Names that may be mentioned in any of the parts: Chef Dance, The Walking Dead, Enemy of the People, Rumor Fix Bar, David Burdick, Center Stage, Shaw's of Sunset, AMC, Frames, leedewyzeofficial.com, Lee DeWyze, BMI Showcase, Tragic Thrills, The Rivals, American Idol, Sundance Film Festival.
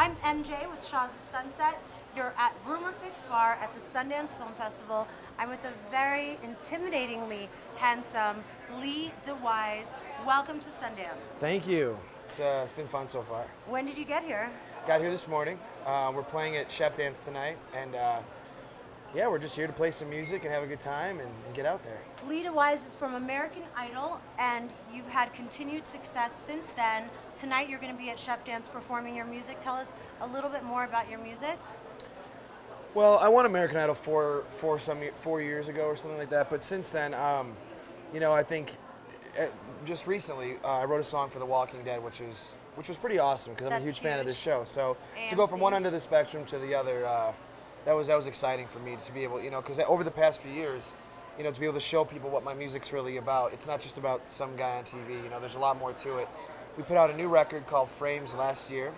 I'm MJ with Shaw's of Sunset. You're at Rumor Fix Bar at the Sundance Film Festival. I'm with the very intimidatingly handsome Lee DeWyze. Welcome to Sundance. Thank you. It's been fun so far. When did you get here? Got here this morning. We're playing at Chef Dance tonight, and yeah, we're just here to play some music and have a good time and get out there. Lee DeWyze is from American Idol, and you've had continued success since then. Tonight you're going to be at Chef Dance performing your music. Tell us a little bit more about your music. Well, I won American Idol four years ago or something like that, but since then, you know, I think just recently I wrote a song for The Walking Dead, which was pretty awesome because I'm a huge fan of this show. So AMC. To go from one end of the spectrum to the other, that was exciting for me to be able, you know, because over the past few years, you know, to be able to show people what my music's really about. It's not just about some guy on TV. You know, there's a lot more to it. We put out a new record called Frames last year.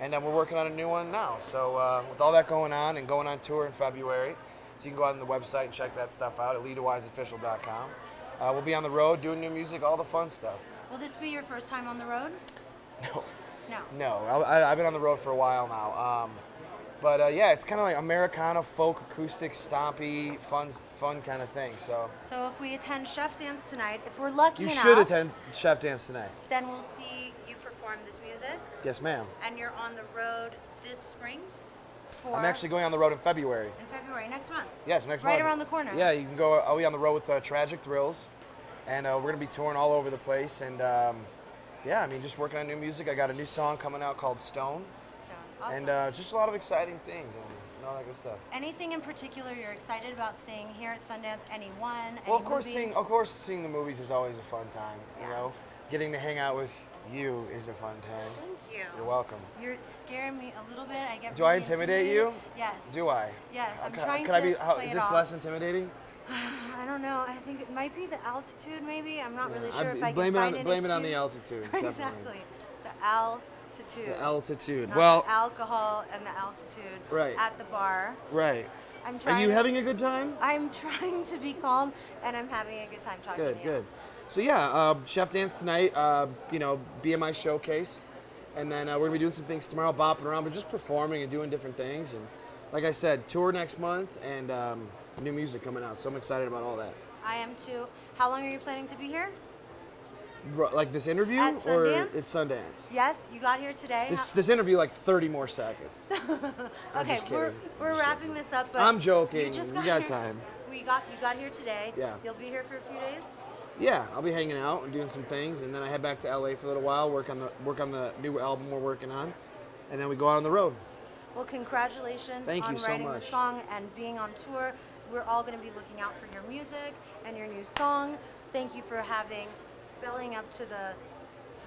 And then we're working on a new one now. So with all that going on and going on tour in February, so you can go out on the website and check that stuff out at leedewyzeofficial.com. We'll be on the road doing new music, all the fun stuff. Will this be your first time on the road? No. No. No. I've been on the road for a while now. Yeah, it's kind of like Americana, folk, acoustic, stompy, fun kind of thing. So if we attend Chef Dance tonight, if we're lucky enough, you should attend Chef Dance tonight. Then we'll see you perform this music. Yes, ma'am. And you're on the road this spring? I'm actually going on the road in February. In February, next month? Yes, next month. Right around the corner. Yeah, you can go. I'll be on the road with Tragic Thrills, and we're going to be touring all over the place. And yeah, I mean, just working on new music. I got a new song coming out called Stone. Stone. Awesome. And just a lot of exciting things and all that good stuff. Anything in particular you're excited about seeing here at Sundance? Anyone? Well, of course, seeing the movies is always a fun time. Yeah. You know, getting to hang out with you is a fun time. Thank you. You're welcome. You're scaring me a little bit. I get. Do really I intimidate you? Yes. Do I? Yes. I'm trying to. Is this less intimidating? I don't know. I think it might be the altitude. Maybe I'm not really sure if I can find it. Blame it on the altitude. Exactly. The altitude. The altitude. Not well, the alcohol and the altitude. Right. At the bar. Right. I'm trying. Are you having a good time? I'm trying to be calm, and I'm having a good time talking to you. Good. So yeah, Chef Dance tonight. You know, BMI Showcase, and then we're gonna be doing some things tomorrow, bopping around, but just performing and doing different things. And like I said, tour next month, and new music coming out. So I'm excited about all that. I am too. How long are you planning to be here? Like this interview? At Sundance? Or it's Sundance? Yes, you got here today. This interview, like 30 more seconds. Okay, we're wrapping this up. But I'm joking. We got time. You got here today. Yeah. You'll be here for a few days? Yeah, I'll be hanging out and doing some things, and then I head back to LA for a little while, work on the new album we're working on, and then we go out on the road. Well, congratulations on writing the song and being on tour. We're all going to be looking out for your music and your new song. Thank you for billing up to the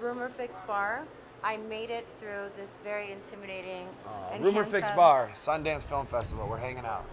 Rumor Fix Bar. I made it through this very intimidating. Rumor Fix Bar, Sundance Film Festival. We're hanging out.